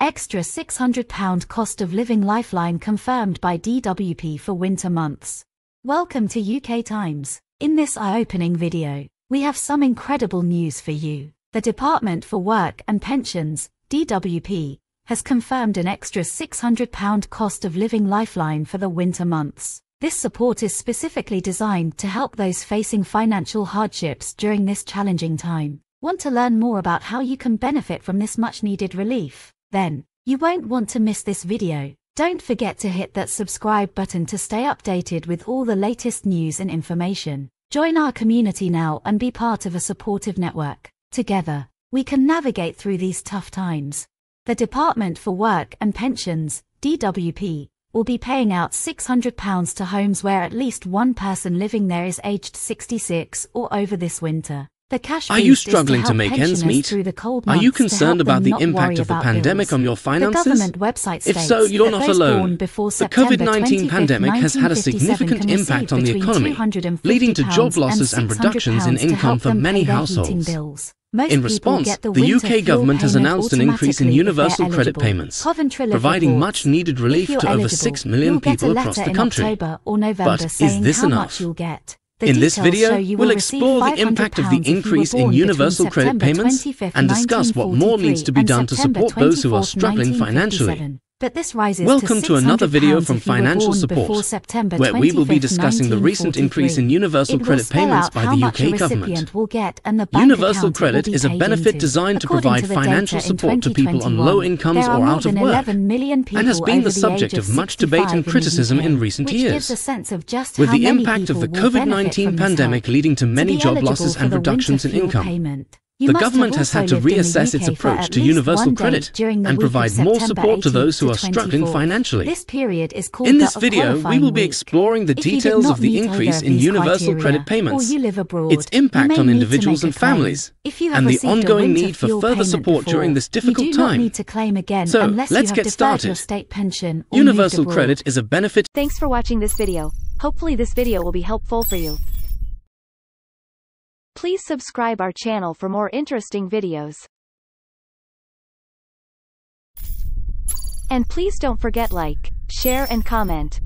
Extra £600 cost of living lifeline confirmed by DWP for winter months. Welcome to UK Times. In this eye-opening video, we have some incredible news for you. The Department for Work and Pensions, DWP, has confirmed an extra £600 cost of living lifeline for the winter months. This support is specifically designed to help those facing financial hardships during this challenging time. Want to learn more about how you can benefit from this much-needed relief? Then, you won't want to miss this video. Don't forget to hit that subscribe button to stay updated with all the latest news and information. Join our community now and be part of a supportive network. Together, we can navigate through these tough times. The Department for Work and Pensions, DWP, will be paying out £600 to homes where at least one person living there is aged 66 or over this winter. The cash boost. Are you struggling to make ends meet? Are you concerned about the impact of the pandemic on your finances? The government website states if so, you're not alone. The COVID-19 pandemic has had a significant impact on the economy, leading to job losses and reductions in income for many households. In response, the UK government has announced an increase in universal credit payments, providing much-needed relief to over 6 million people across the country. But is this enough? In this video, we'll explore the impact of the increase in universal credit payments and discuss what more needs to be done to support those who are struggling financially. Welcome to another video from Financial Support, where we will be discussing the recent increase in universal credit payments by the UK government. Universal credit is a benefit designed to provide financial support to people on low incomes or out of work, and has been the subject of much debate and criticism in recent years. With the impact of the COVID-19 pandemic leading to many job losses and reductions in income, the government has had to reassess its approach to universal credit and provide more support to those who are struggling financially. In this video, we will be exploring the details of the increase in universal credit payments, its impact on individuals and families, and the ongoing need for further support during this difficult time. So, let's get started. Universal credit is a benefit. Thanks for watching this video. Hopefully this video will be helpful for you. Please subscribe our channel for more interesting videos. And please don't forget like, share and comment.